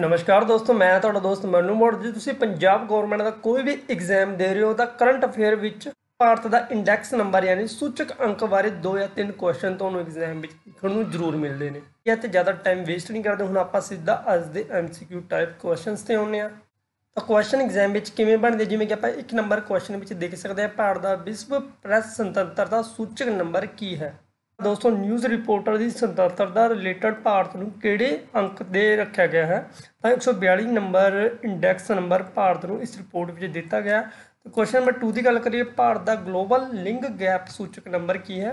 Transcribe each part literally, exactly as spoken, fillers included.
नमस्कार दोस्तों, मैं तुहाडा दोस्त मनु मोड़। जे तुसीं पंजाब गौरमेंट का कोई भी एग्जाम दे रहे हो तो करंट अफेयर विच भारत का इंडैक्स नंबर यानी सूचक अंक बारे दो या तीन क्वेश्चन तुहानूं एग्जाम विच देखण नूं जरूर मिलते हैं। ये तो ज़्यादा टाइम वेस्ट नहीं करते, हुण आपां सीधा अज दे M C Q type question ते आउणे आ। तो क्वेश्चन एग्जाम विच किवें बनदे, जिवें कि आपां एक नंबर क्वेश्चन विच देख सकते हैं, भारत का विश्व प्रैस स्वतंत्रता का सूचक नंबर की है। दोस्तों, न्यूज़ रिपोर्टर की स्वतंत्रता रिलेटेड भारत में किहड़े अंक दे रखा गया है, तो एक सौ बयाली नंबर इंडैक्स नंबर भारत में इस रिपोर्ट में दिता गया। तो क्वेश्चन नंबर टू की गल करिए, भारत का ग्लोबल लिंग गैप सूचक नंबर की है,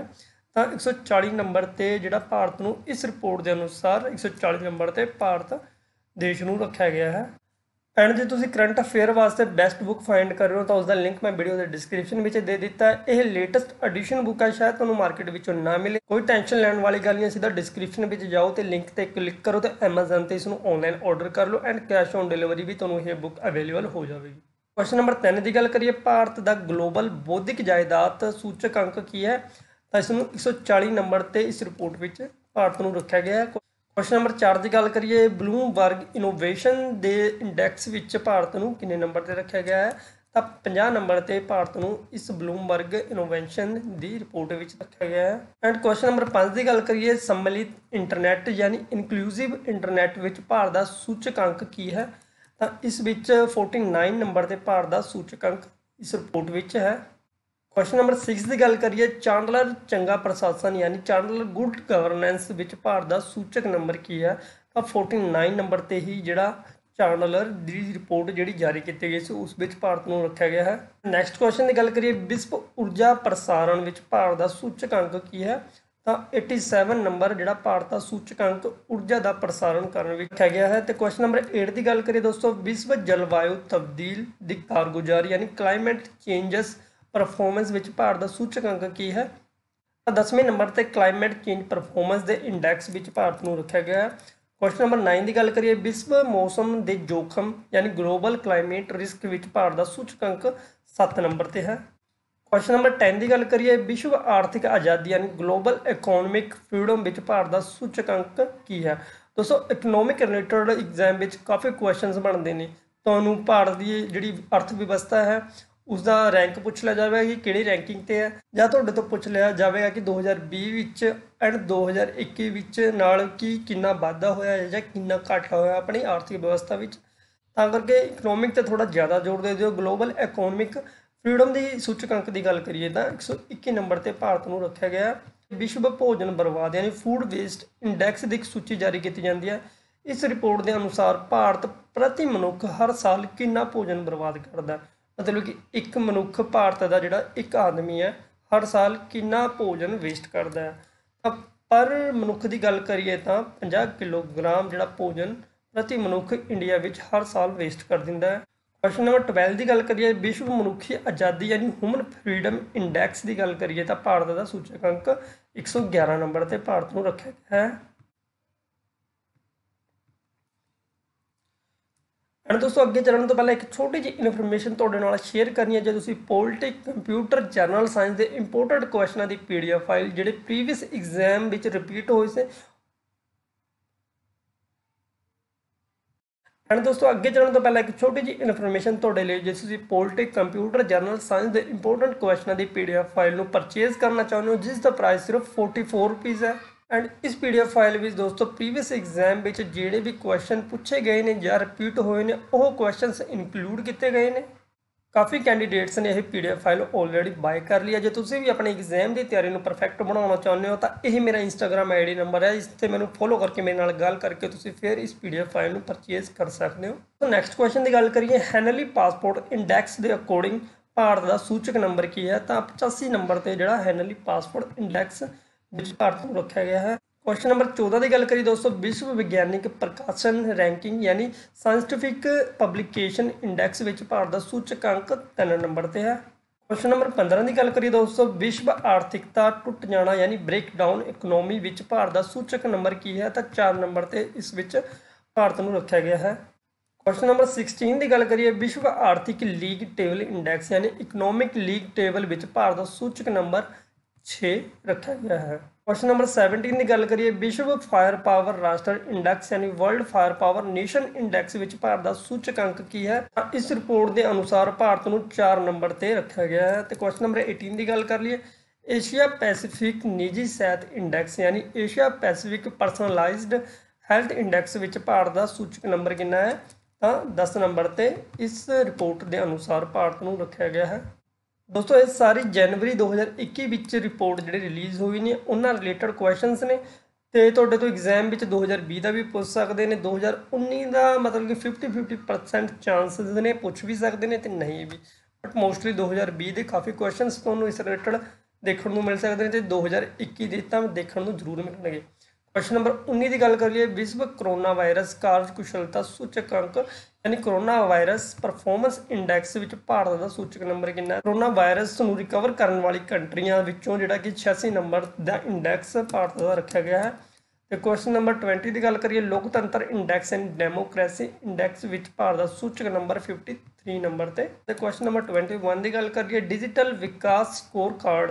तो एक सौ चाली नंबर ते जिहड़ा भारत में इस रिपोर्ट के अनुसार एक सौ चाली नंबर ते भारत देश में रखा गया है। एंड जो तुम करंट अफेयर वास्ते बैस्ट बुक फाइंड कर रहे हो तो उसका लिंक मैं वीडियो के डिस्क्रिप्शन में दे दिता है। यह लेटेस्ट एडिशन बुक है, शायद तुम्हें मार्केट में ना मिले, कोई टेंशन लैन वाली गल नहीं। सीधा डिस्क्रिप्शन में जाओ तो लिंक पर क्लिक करो तो एमेजॉन पर इसको ऑनलाइन ऑर्डर कर लो एंड कैश ऑन डिलीवरी भी तुम्हें यह बुक अवेलेबल हो जाएगी। क्वेश्चन नंबर तीन की गल करिए, भारत का ग्लोबल बौद्धिक जायदाद सूचक अंक की है, तो इसमें एक सौ चाली नंबर पर इस रिपोर्ट में भारत में रखा गया है। क्वेश्चन नंबर चार की गल करिए, ब्लूमबर्ग इनोवेशन दे इंडैक्स विच भारत में किन्ने नंबर पर रखा गया है, तो पचास नंबर पर भारत में इस ब्लूमबर्ग इनोवेशन की रिपोर्ट में रखा गया है। एंड क्वेश्चन नंबर पाँच की गल करिए, सम्मिलित इंटरनेट यानी इनक्लूसिव इंटरनेट विच भारत का सूचक अंक की है, तो इस विच उनचास नंबर पर भारत का सूचक अंक इस रिपोर्ट में है। क्वेश्चन नंबर सिक्स की गल करिए, चांडलर चंगा प्रशासन यानी चांडलर गुड गवर्नेंस विच भारत का सूचक नंबर की है, तो उनचास नंबर पर ही जिहड़ा चांडलर दी रिपोर्ट जी जारी की गई सी उस विच भारत में रखा गया है। नैक्सट क्वेश्चन की गल करिए, विश्व ऊर्जा प्रसारण विच भारत का सूचक अंक की है, तो सत्तासी नंबर जिहड़ा भारत का सूचक अंक ऊर्जा का प्रसारण करने विच रखा गया है। तो क्वेश्चन नंबर एट की गल करिए दोस्तों, विश्व जलवायु तब्दील दी कारगुजारी यानी क्लाइमेट चेंजस परफॉर्मेंस विच भारत का सूचक अंक की है, तो दसवें नंबर पर क्लाइमेट चेंज परफॉर्मेंस के इंडैक्स विच भारत में रखा गया है। क्वेश्चन नंबर नाइन की गल करिए, विश्व मौसम के जोखम यानी ग्लोबल क्लाइमेट रिस्क विच भारत का सूचक अंक सात नंबर पर है। क्वेश्चन नंबर टेन की गल करिए, विश्व आर्थिक आज़ादी यानी ग्लोबल इकोनॉमिक फ्रीडम विच भारत का सूचक अंक की है। दोस्तों, इकोनॉमिक रिलेटेड एग्जाम में काफ़ी क्वेश्चन बनते हैं, तो भारत की जी अर्थव्यवस्था है उसका रैंक पूछ लिया जाएगा कि किहड़ी रैंकिंग ते है, या तुहाडे तो पूछ लिया जाएगा कि दो हज़ार बीस विच एंड दो हज़ार इक्की विच नाल की कितना वाधा होया जां कितना घाटा होया अपनी आर्थिक व्यवस्था विच। तां करके इकोनॉमिक ते थोड़ा ज़्यादा जोर दे दिओ। ग्लोबल इकोनॉमिक फ्रीडम की सूचक अंक की गल करिए तां एक सौ इक्की नंबर पर भारत में रखा गया। विश्व भोजन बर्बाद यानी फूड वेस्ट इंडैक्स की एक सूची जारी की जाती है, इस रिपोर्ट के अनुसार भारत प्रति मनुख हर साल कितना भोजन बर्बाद करता है, मतलब कि एक मनुख भारत का जिहड़ा एक आदमी है हर साल कितना भोजन वेस्ट करता है। तो पर मनुख की गल करिए तो पचास किलोग्राम जिहड़ा भोजन प्रति मनुख इंडिया विच हर साल वेस्ट कर दिंदा है। क्वेश्चन नंबर बारह की गल करिए, विश्व मनुखी आज़ादी यानी ह्यूमन फ्रीडम इंडैक्स की गल करिए तो भारत का सूचक अंक एक सौ ग्यारह नंबर पर भारत में रखा गया है। एंड दोस्तों, अगे चलने तो पहले एक छोटी जी इनफॉर्मेशन तुहाडे नाल शेयर करनी है। जो तुसीं पॉलिटिक कंप्यूटर जनरल साइंस के इंपोर्टेड क्वेश्चनों की पी डी एफ फाइल जिहड़े प्रीवियस एग्जाम विच रिपीट होए से। एंड दोस्तों, अगे चलने तो पहले एक छोटी जी इनफॉर्मेशन तुहाडे लई, जे तुसीं पॉलिटिक कंप्यूटर जनरल साइंस के इंपोर्टेंट क्वेश्चनों की पी डी एफ फाइल नूं परचेज करना चाहुंदे हो, जिसका प्राइस सिर्फ फोर्टी फोर रुपीज़ है। एंड इस पी डी एफ फाइल में दोस्तों प्रीवियस एग्जाम में जोड़े भी क्वेश्चन पूछे गए हैं या रिपीट होए ने वो क्वेश्चनस इनक्लूड किए गए हैं। काफ़ी कैंडीडेट्स ने यह P D F file already buy कर लिया। जो तुम भी अपने एग्जाम की तैयारी में परफेक्ट बनाना चाहते हो तो यही मेरा इंस्टाग्राम आई डी नंबर है, इससे मैं फॉलो करके मेरे नाल गल करके तुम फिर इस पी डी एफ फाइल में परचेज कर सकते हो। तो नैक्सट क्वेश्चन की गल करिए, हैनली पासपोर्ट इंडैक्स के अकॉर्डिंग भारत का सूचक नंबर की है, तो पचासी नंबर पर जोड़ा हैनली पासपोर्ट इंडैक्स भारत में रखा गया है। क्वेश्चन नंबर चौदह की गल करिए दोस्तों, विश्व विज्ञानिक प्रकाशन रैंकिंग यानी साइंटिफिक पब्लिकेशन इंडैक्स में भारत का सूचक अंक तीन नंबर पर है। क्वेश्चन नंबर पंद्रह की गल करिए दोस्तों, विश्व आर्थिकता टूट जाना यानी ब्रेकडाउन इकोनॉमी में भारत का सूचक नंबर की है, तो चार नंबर पर इस भारत में रखा गया है। क्वेश्चन नंबर सोलह की गल करिए, विश्व आर्थिक लीग टेबल इंडैक्स यानी इकोनॉमिक लीग टेबल में भारत का सूचक नंबर छः रखा गया है। क्वेश्चन नंबर सत्रह की गल करिए विश्व फायर पावर राष्ट्र इंडेक्स यानी world fire power nation index विच भारत का सूचक अंक की है। इस रिपोर्ट के अनुसार भारत को चार नंबर पर रखा गया है। तो क्वेश्चन नंबर अठारह की गल कर लिए एशिया पैसिफिक निजी सेहत इंडेक्स यानी Asia Pacific personalised health index विच भारत का सूचक नंबर कितना है तो दस नंबर पर इस रिपोर्ट के अनुसार भारत को रखा गया है। दोस्तों ये सारी जनवरी दो हज़ार इक्की रिपोर्ट जी रिलीज़ हुई ने उन्होंने रिलेटेड क्वेश्चनस ने तो एग्जाम दो हज़ार भी का भी पूछ सकते हैं, दो हज़ार उन्नीस का मतलब कि फिफ्टी फिफ्टी परसेंट चांसिस ने पूछ भी सकते हैं तो नहीं भी, बट मोस्टली दो हज़ार भी के काफ़ी क्वेश्चन थोड़ा इस रिलेटेड देखने को मिल सकते हैं तो दो हज़ार इक्की देखने को जरूर मिलने। क्वेश्चन नंबर उन्नीस की गल करिए विश्व कोरोना वायरस कार्यकुशलता सूचक अंक यानी कोरोना वायरस परफॉर्मेंस इंडेक्स विच भारत का सूचक नंबर कितना है। कोरोना वायरस को रिकवर करने वाली कंट्रियां विचों जिहड़ा कि छियासी नंबर का इंडेक्स भारत का रखा गया है। तो क्वेश्चन नंबर बीस की गल करिए लोकतंत्र इंडेक्स एंड डेमोक्रेसी इंडेक्स विच भारत का सूचक नंबर फिफ्टी थ्री नंबर पर। क्वेश्चन नंबर ट्वेंटी वन की गल करिए डिजिटल विकास स्कोर कार्ड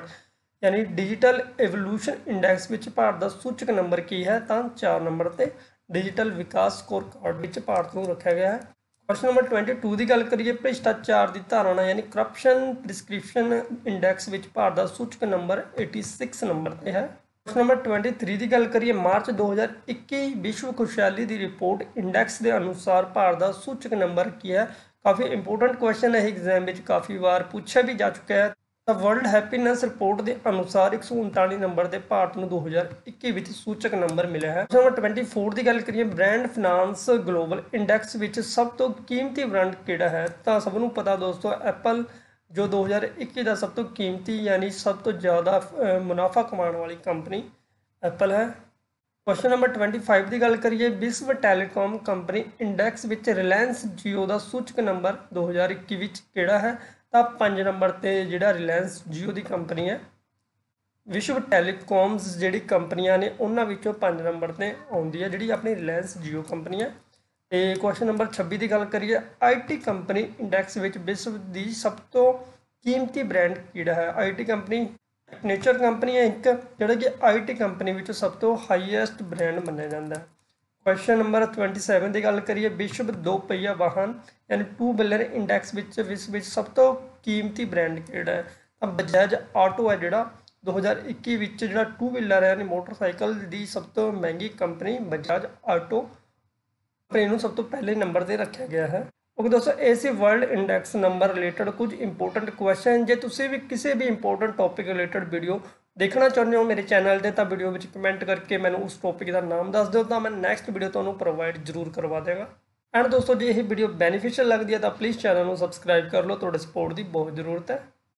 यानी डिजिटल एवोल्यूशन इंडेक्स विच भारत का सूचक नंबर की है तो चार नंबर पर डिजिटल विकास स्कोर कार्ड विच भारत को रखा गया है। क्वेश्चन नंबर ट्वेंटी टू की गल करिए भ्रिष्टाचार की धारणा यानी करप्शन प्रिस्क्रिप्शन इंडेक्स विच भारत का सूचक नंबर एटी सिक्स नंबर पर है। क्वेश्चन नंबर ट्वेंटी थ्री की गल करिए मार्च दो हज़ार इक्की विश्व खुशहाली की रिपोर्ट इंडेक्स के अनुसार भारत का सूचक नंबर की है। काफ़ी इंपोर्टेंट क्वेश्चन है, एग्जाम में काफ़ी बार पूछा भी जा चुका है। तो वर्ल्ड हैप्पीनैस रिपोर्ट के अनुसार एक सौ उनताली नंबर के भारत को दो हज़ार इक्की सूचक नंबर मिले है। नंबर ट्वेंटी फोर की गल करिए ब्रांड फाइनांस ग्लोबल इंडेक्स विच सब तो कीमती ब्रांड केड़ा है तो सबनों पता दोस्तों एप्पल जो दो हज़ार इक्की का सब तो कीमती यानी सब तो ज़्यादा मुनाफा कमाने वाली कंपनी एप्पल है। क्वेश्चन नंबर ट्वेंटी फाइव की गल करिए विश्व टैलीकॉम कंपनी इंडेक्स विच रिलायंस जियो का सूचक नंबर दो हज़ार इक्की केड़ा है तो पाँच नंबर पर जिहड़ा रिलायंस जियो की कंपनी है। विश्व टैलीकॉम्स जिहड़ी कंपनियां ने उन्हां विचों पाँच नंबर पर आउंदी है जिहड़ी अपनी रिलायंस जियो कंपनी है। तो क्वेश्चन नंबर छब्बीस की गल करिए आई टी कंपनी इंडेक्स विच विश्व की सब तो कीमती ब्रांड किहड़ा है। I T company nature company है एक जिहड़ा कि आई टी कंपनी विच सब तो हाईएस्ट ब्रांड मन्निया जांदा है। क्वेश्चन नंबर ट्वेंटी सैवन की गल करिए विश्व दो पहिया वाहन यानी टू व्हीलर इंडेक्स विच विश्व विच सब तो कीमती ब्रांड केड़ा है तो बजाज ऑटो है जिहड़ा दो हज़ार इक्की जिहड़ा टू व्हीलर है यानी मोटरसाइकिल की सब तो महंगी कंपनी बजाज ऑटो कंपनी सब तो पहले नंबर पर रखा गया है। ओके दोस्तों ऐसे वर्ल्ड इंडेक्स नंबर रिलेटेड कुछ इंपोर्टेंट क्वेश्चन जो तुसी भी किसी भी इंपोर्टेंट टॉपिक रिलेटेड वीडियो देखना चाहते हो मेरे चैनल से तो वीडियो में कमेंट करके मैं उस टॉपिक का नाम दस दो तो मैं नैक्सट वीडियो तो प्रोवाइड जरूर करवा देगा। एंड दोस्तों जो ये वीडियो बेनीफिशियल लगती है तो प्लीज़ चैनल को सबसक्राइब कर लो, थोड़े सपोर्ट की बहुत जरूरत है।